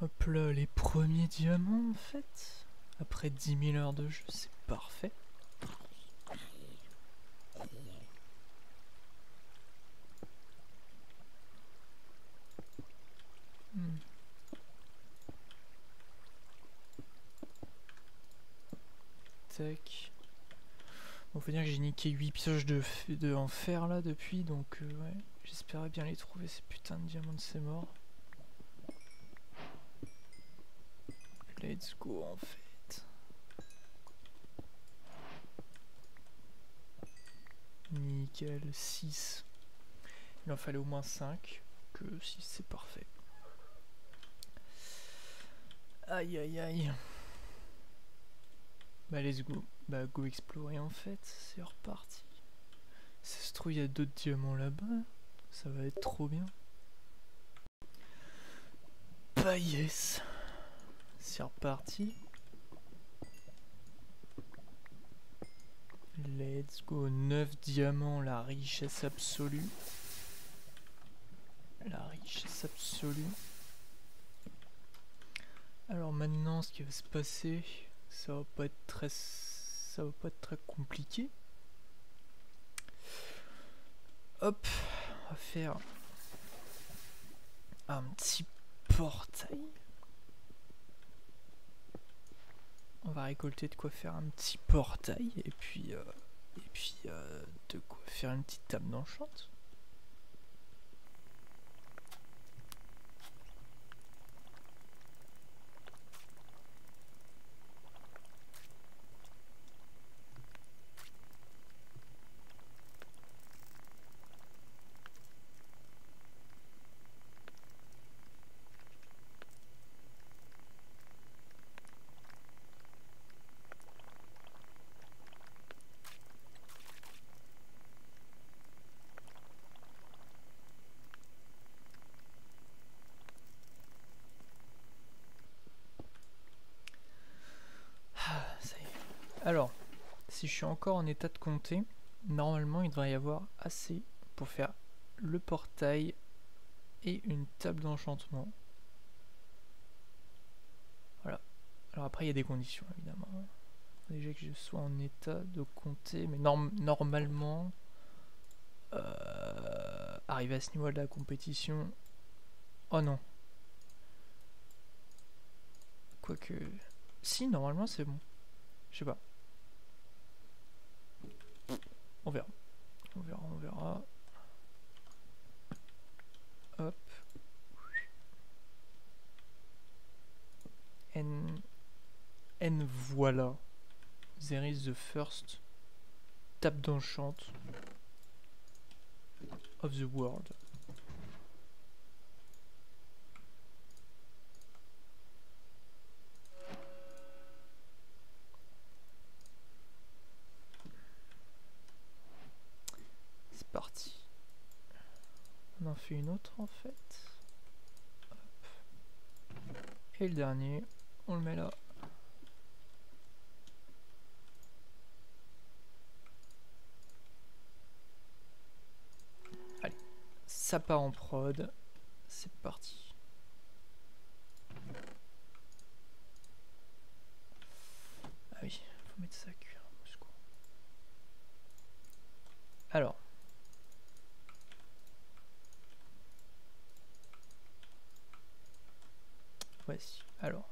Hop là, les premiers diamants en fait. Après 10 000 heures de jeu, c'est parfait. Tac. Bon, faut dire que j'ai niqué 8 pioches en fer là depuis, donc ouais, j'espérais bien les trouver, ces putains de diamants de ces morts. Let's go en fait. Nickel, 6. Il en fallait au moins 5, que 6 c'est parfait. Aïe aïe aïe. Bah let's go. Bah go explorer en fait, c'est reparti. Ça se trouve il y a d'autres diamants là-bas, ça va être trop bien. Bah yes. C'est reparti. Let's go. 9 diamants, la richesse absolue. La richesse absolue. Alors maintenant, ce qui va se passer, ça va pas être très compliqué. Hop, on va faire un petit portail. On va récolter de quoi faire un petit portail et puis de quoi faire une petite table d'enchant. Alors, si je suis encore en état de compter, normalement il devrait y avoir assez pour faire le portail et une table d'enchantement. Voilà. Alors après il y a des conditions évidemment. Déjà que je sois en état de compter, mais normalement, arrivé à ce niveau de la compétition... Oh non. Quoique... Si, normalement c'est bon. Je sais pas. On verra. On verra, on verra. Hop. And voilà. There is the first table d'enchant of the world. Parti. On en fait une autre en fait. Hop. Et le dernier, on le met là. Allez, ça part en prod. C'est parti. Ah oui, faut mettre ça à cul. Alors. Voici. Alors,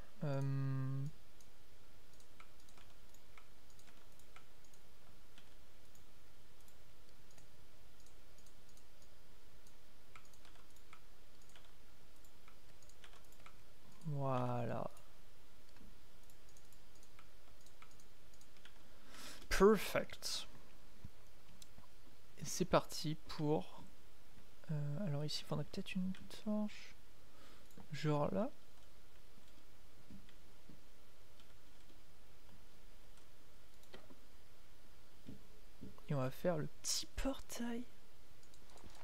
voilà. Perfect. C'est parti pour. Alors ici, il faudrait peut-être une torche. Genre là. Et on va faire le petit portail.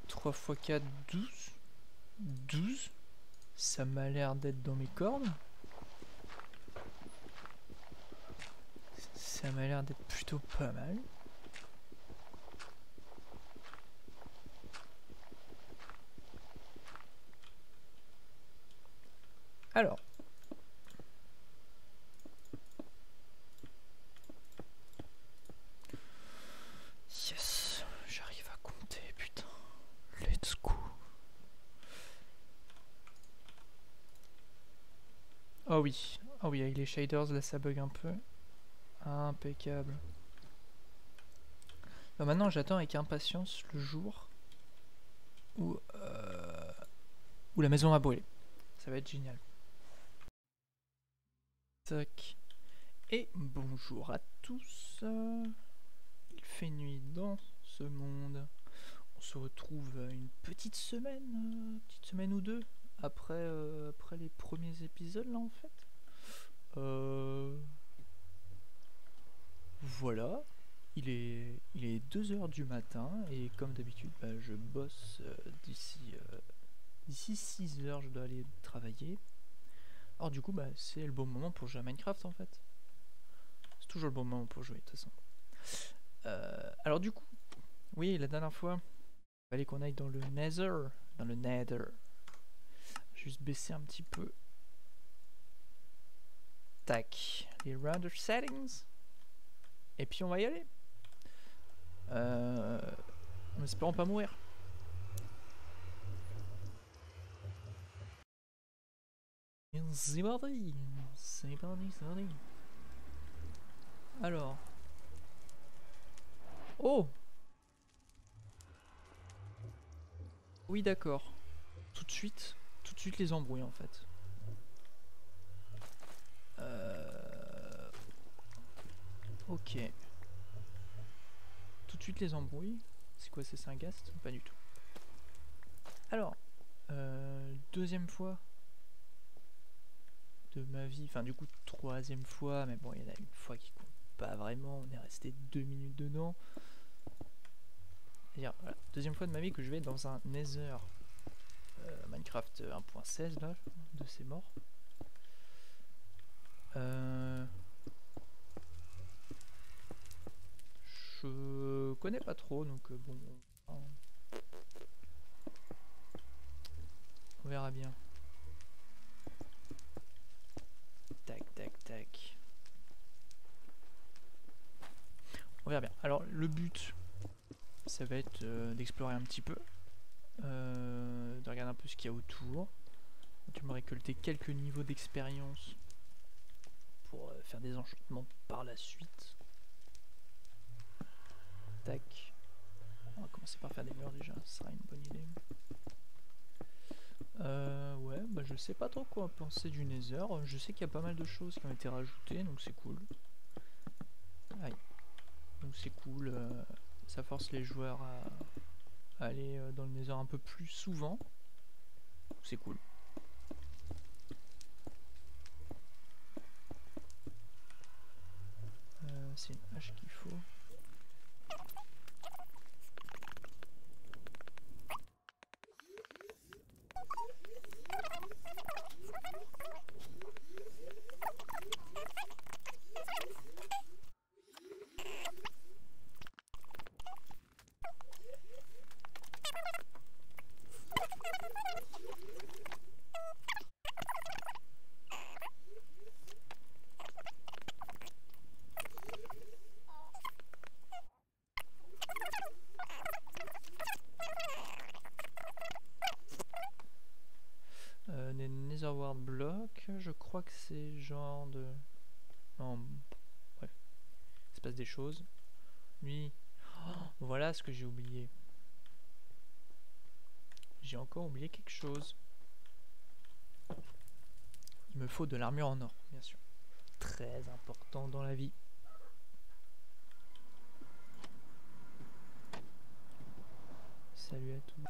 3 x 4, 12. 12. Ça m'a l'air d'être dans mes cornes. Ça m'a l'air d'être plutôt pas mal. Alors, Oh oui, avec les shaders, là ça bug un peu. Impeccable. Alors maintenant j'attends avec impatience le jour où la maison va brûler. Ça va être génial. Tac. Et bonjour à tous. Il fait nuit dans ce monde. On se retrouve une petite semaine ou deux après, après les premiers épisodes là en fait. Voilà, il est 2h du matin et comme d'habitude bah, je bosse d'ici 6h je dois aller travailler. Alors du coup bah, c'est le bon moment pour jouer à Minecraft en fait. C'est toujours le bon moment pour jouer de toute façon. Alors du coup, oui la dernière fois, il fallait qu'on aille dans le Nether. Juste baisser un petit peu. Tac, les render settings. Et puis on va y aller. En espérant pas mourir. C'est parti. C'est parti. Alors. Oh. Oui d'accord. Tout de suite les embrouilles en fait. Ok. Tout de suite les embrouilles. C'est quoi, c'est un ghast? Pas du tout. Alors, deuxième fois de ma vie. Enfin du coup, troisième fois. Mais bon, il y en a une fois qui compte pas vraiment. On est resté 2 minutes dedans. C'est-à-dire, voilà, deuxième fois de ma vie que je vais dans un Nether Minecraft 1.16 là, de ces morts. Je connais pas trop donc bon, on verra bien. Tac. On verra bien. Alors le but ça va être d'explorer un petit peu, de regarder un peu ce qu'il y a autour. Tu me récolter quelques niveaux d'expérience pour faire des enchantements par la suite. Tac. On va commencer par faire des murs déjà, ça sera une bonne idée. Ouais, bah je sais pas trop quoi penser du Nether. Je sais qu'il y a pas mal de choses qui ont été rajoutées, donc c'est cool. Aïe. Donc c'est cool, ça force les joueurs à aller dans le Nether un peu plus souvent. C'est cool. C'est une hache qu'il faut. Bloc, je crois que c'est genre de... Non, bref. Il se passe des choses. Lui, voilà ce que j'ai oublié. J'ai encore oublié quelque chose. Il me faut de l'armure en or, bien sûr. Très important dans la vie. Salut à tous.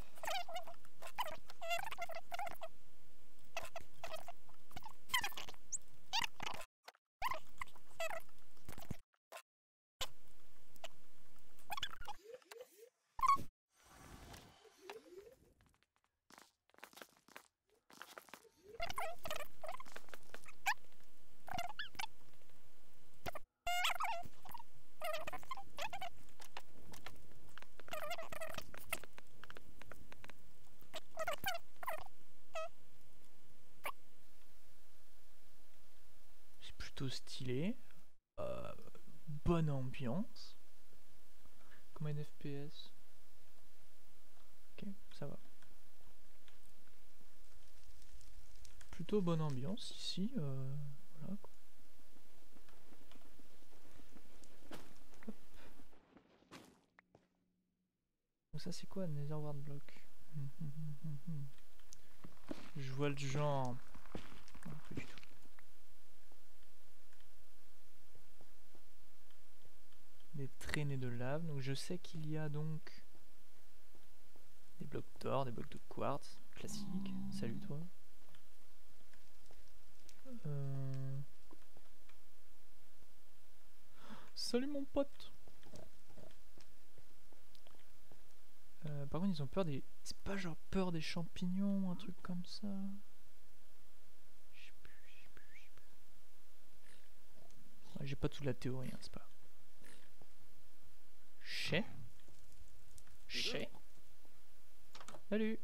Stylé, bonne ambiance. Combien de FPS? Ok, ça va. plutôt bonne ambiance ici. Voilà. Hop. Donc ça c'est quoi, netherward block? Je vois le genre. Non, pas du tout. Des traînées de lave. Donc je sais qu'il y a donc des blocs d'or, des blocs de quartz classique. Salut toi. Salut mon pote. Par contre ils ont peur des... C'est pas genre peur des champignons ou un truc comme ça. Je sais plus. Ouais, j'ai pas toute la théorie, hein, c'est pas... Chez. Salut.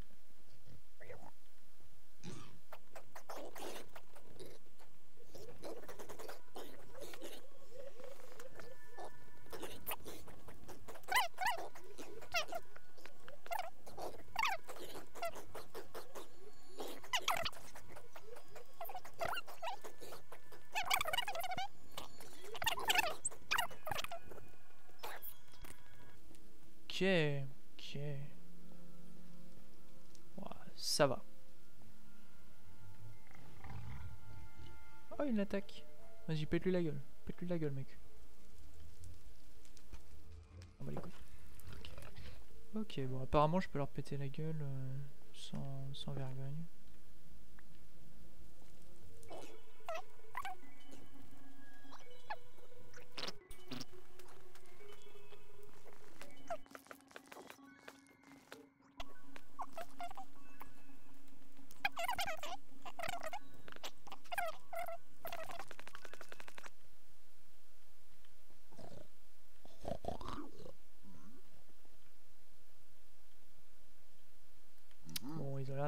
Ok. Wow, ça va. Oh, il l'attaque. Vas-y, pète-lui la gueule. Pète-lui la gueule, mec. On va les couilles. Ok, bon, apparemment, je peux leur péter la gueule sans vergogne.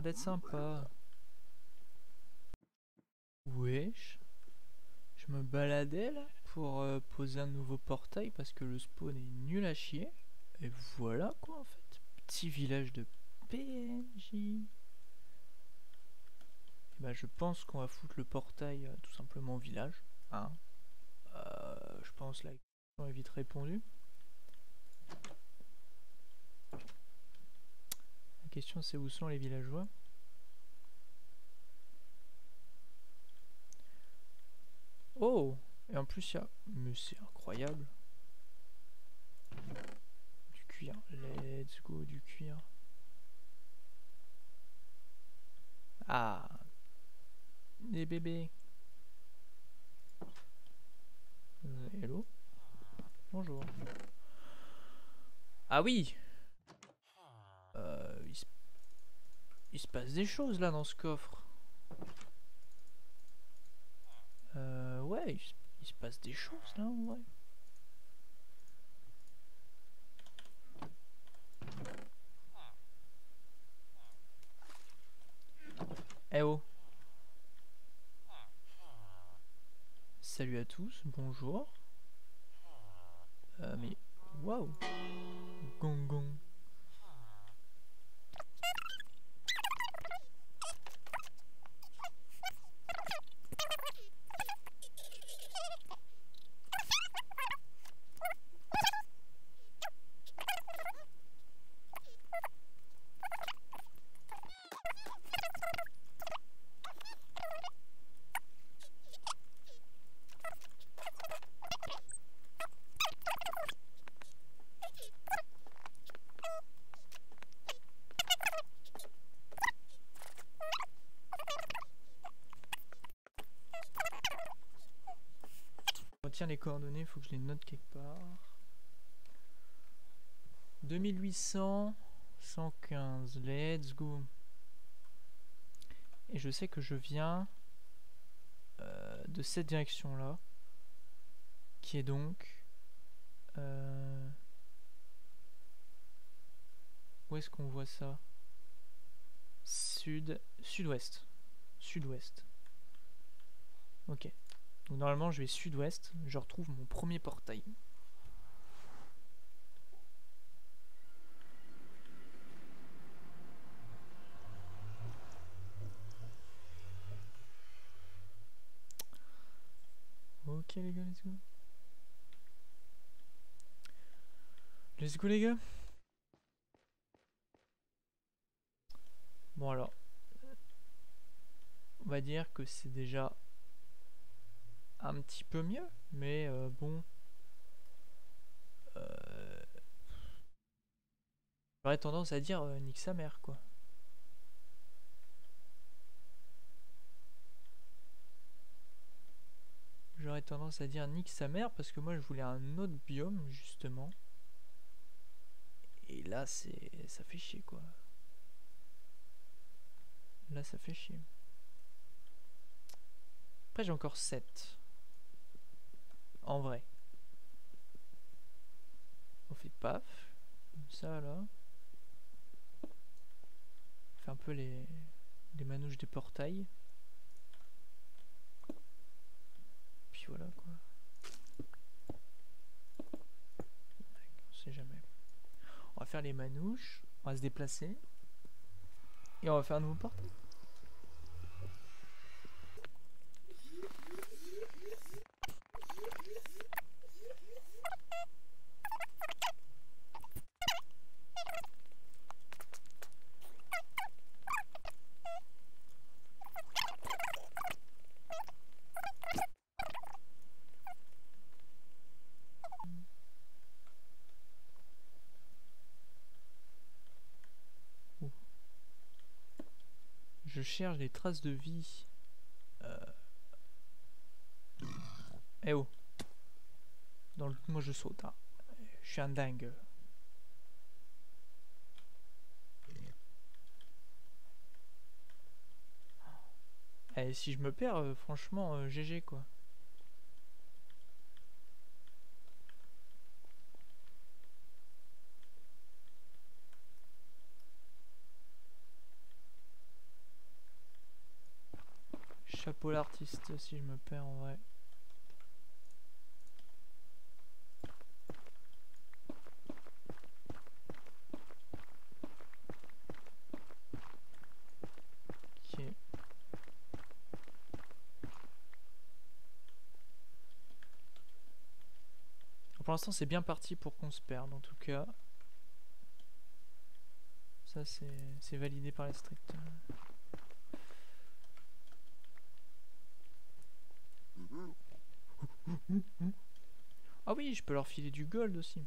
D'être sympa. Wesh, je me baladais là pour poser un nouveau portail parce que le spawn est nul à chier et voilà quoi en fait. Petit village de PNJ. Et bah je pense qu'on va foutre le portail tout simplement au village, hein. Je pense la question est vite répondue. La question c'est où sont les villageois? Oh! Et en plus il y a... Mais c'est incroyable! Du cuir, let's go, du cuir. Ah! Des bébés! Hello? Bonjour! Ah oui! Il se passe des choses là dans ce coffre. Ouais, il se passe des choses là en vrai. Eh oh. Salut à tous, bonjour. Mais waouh. Gong gong. Les coordonnées, il faut que je les note quelque part. 2800, 115, let's go. Et je sais que je viens de cette direction là, qui est donc... où est-ce qu'on voit ça? Sud-ouest. Ok. Donc normalement je vais sud-ouest, je retrouve mon premier portail. Ok les gars, let's go. Let's go les gars. Bon alors, on va dire que c'est déjà un petit peu mieux, mais bon. J'aurais tendance à dire nique sa mère quoi. J'aurais tendance à dire nique sa mère parce que moi je voulais un autre biome justement. Et là c'est, ça fait chier quoi. Là ça fait chier. Après j'ai encore 7. En vrai. On fait paf. Comme ça là. On fait un peu les manouches des portails. Puis voilà quoi. On sait jamais. On va faire les manouches. On va se déplacer. Et on va faire un nouveau portail. Je cherche des traces de vie. Eh oh. Dans le... Moi je saute. Hein. Je suis un dingue. Et si je me perds, franchement, GG quoi. Chapeau l'artiste si je me perds en vrai. Ok. Pour l'instant c'est bien parti pour qu'on se perde en tout cas. Ça c'est validé par les stricts. Ah oui, je peux leur filer du gold aussi.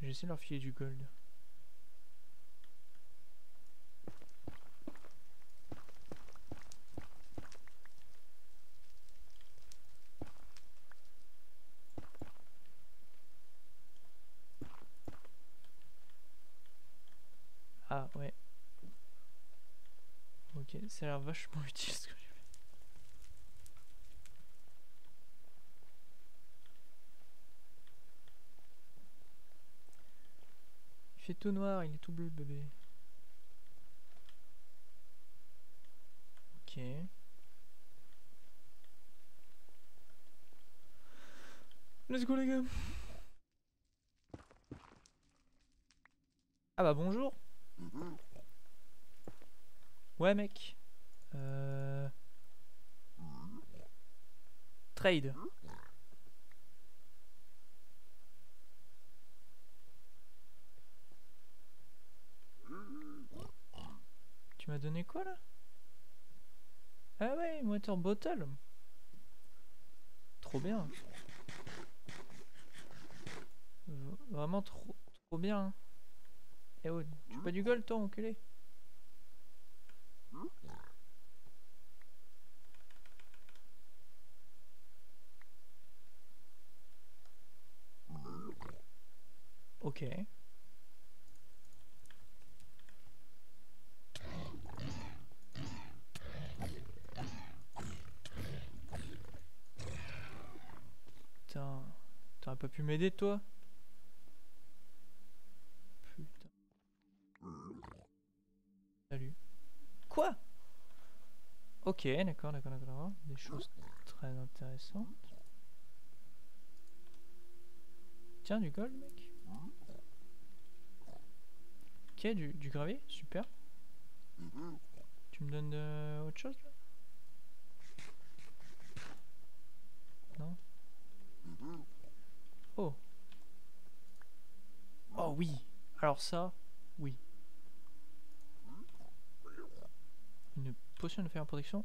J'essaie de leur filer du gold. Ah ouais. Ok, ça a l'air vachement utile ce que j'ai. Il est tout noir, il est tout bleu, bébé. Ok. Let's go les gars. Ah bah bonjour. Ouais mec. Trade. Tu m'as donné quoi là? Ah ouais, une water bottle. Trop bien. Vraiment trop bien. Eh oh, tu veux pas du gold toi, enculé? Ok. T'aurais pas pu m'aider toi? Putain. Salut. Quoi? Ok, d'accord. Des choses très intéressantes. Tiens, du gold, mec. Ok, du gravier, super. Tu me donnes autre chose là? maintenant. Oh. Oh oui. Alors ça, oui. Une potion de fer en protection.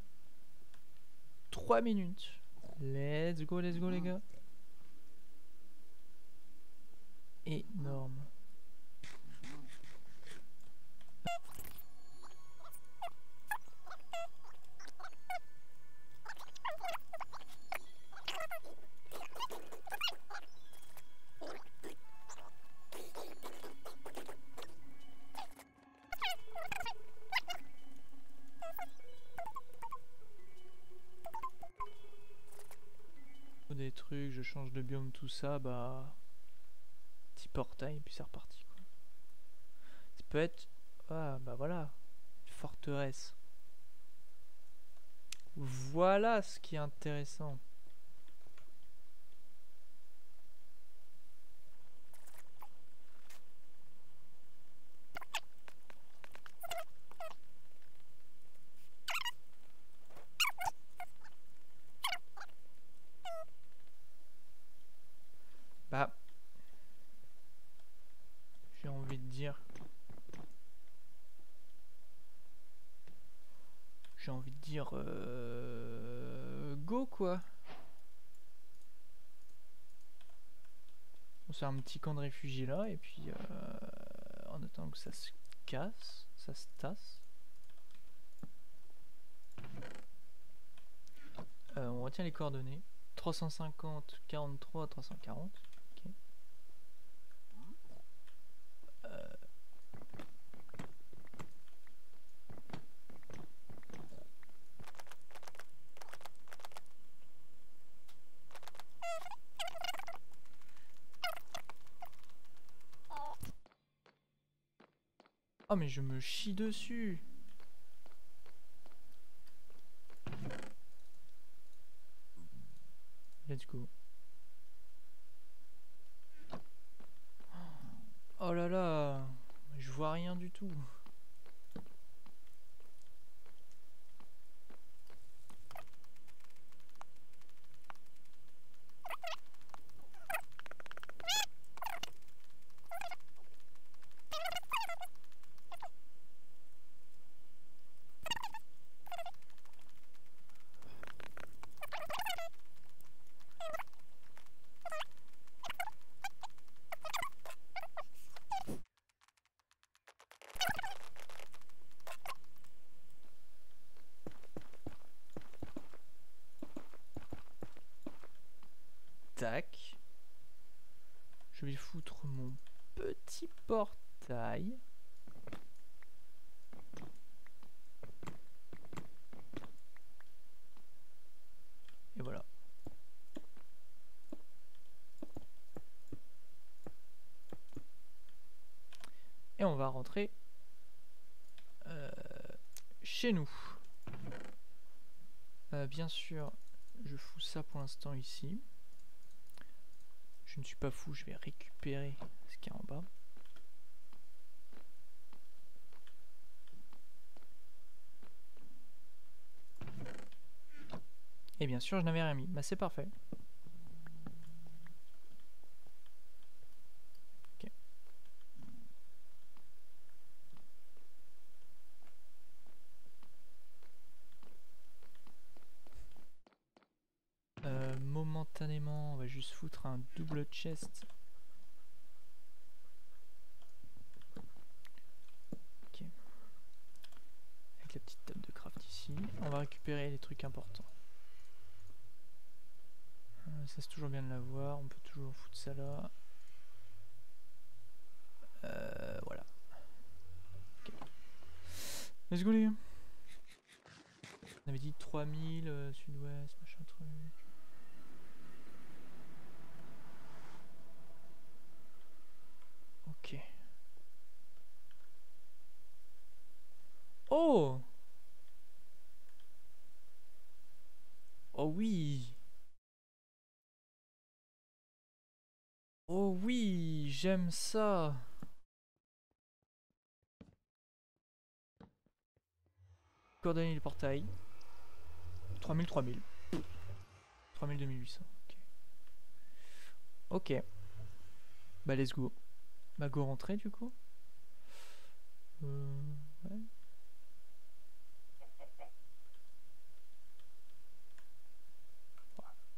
3 minutes. Let's go les gars. Énorme. Des trucs, je change de biome, tout ça, bah petit portail et puis c'est reparti quoi. Ça peut être, ah bah voilà, une forteresse. Voilà ce qui est intéressant. J'ai envie de dire. J'ai envie de dire go quoi. On sort un petit camp de réfugiés là et puis en attendant que ça se casse, ça se tasse. On retient les coordonnées. 350, 43, 340. Ok. Oh mais je me chie dessus. Let's go. Oh là là, je vois rien du tout. Tac. Je vais foutre mon petit portail. Et voilà. Et on va rentrer chez nous. Bien sûr, je fous ça pour l'instant ici. Je ne suis pas fou, je vais récupérer ce qu'il y a en bas. Et bien sûr, je n'avais rien mis. Bah, c'est parfait. Ok. Momentanément, on va juste foutre un double chest. Ok. Avec la petite table de craft ici. On va récupérer les trucs importants. Ça c'est toujours bien de l'avoir, on peut toujours foutre ça là. Voilà. Ok. Let's go les gars. On avait dit 3000, sud-ouest, machin truc. Ok. Oh! Oh oui! Oh oui! J'aime ça! Coordonnées du portail. 3000, 3000. 3200. Ok. Bah let's go. Bah go rentrer du coup. Ouais.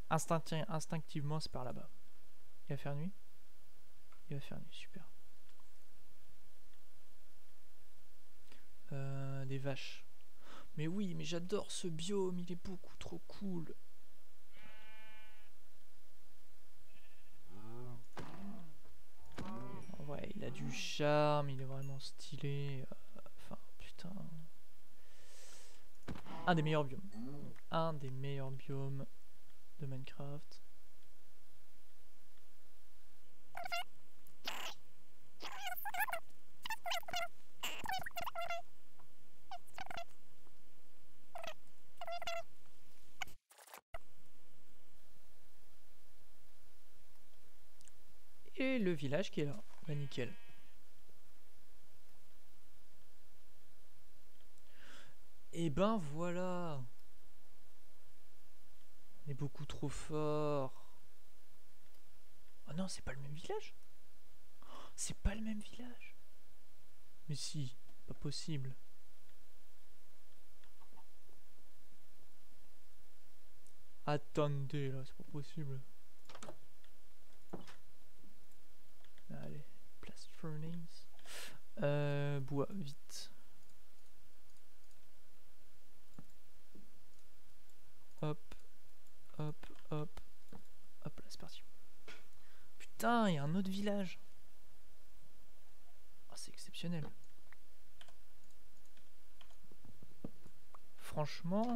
Instinctivement c'est par là-bas. Il va faire nuit. Il va faire nuit, super. Des vaches. Mais oui, mais j'adore ce biome, il est beaucoup trop cool. Ouais, il a du charme, il est vraiment stylé. Enfin, putain. Un des meilleurs biomes. Un des meilleurs biomes de Minecraft. Et le village qui est là, bah nickel. Et ben voilà. On est beaucoup trop fort. Oh non, c'est pas le même village. C'est pas le même village. Mais si, pas possible. Attendez là, c'est pas possible. Allez, place furnace. Bois, vite. Hop, hop, hop. Hop là, c'est parti. Putain, il y a un autre village. Oh, c'est exceptionnel. Franchement,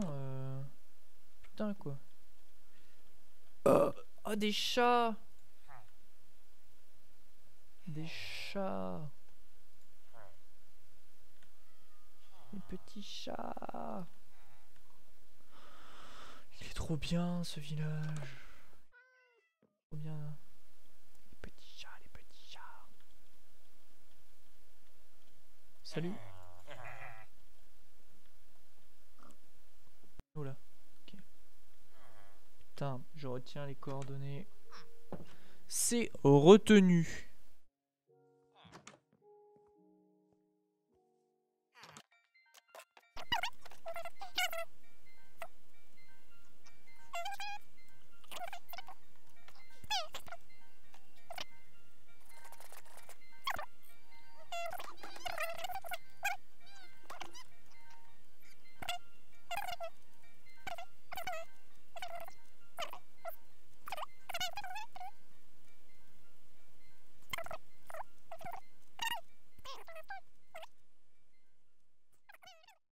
putain quoi. Oh, des chats. Des chats. Des petits chats. Il est trop bien ce village. Trop bien. Les petits chats, les petits chats. Salut. Oh là. Ok. Putain, je retiens les coordonnées. C'est retenu.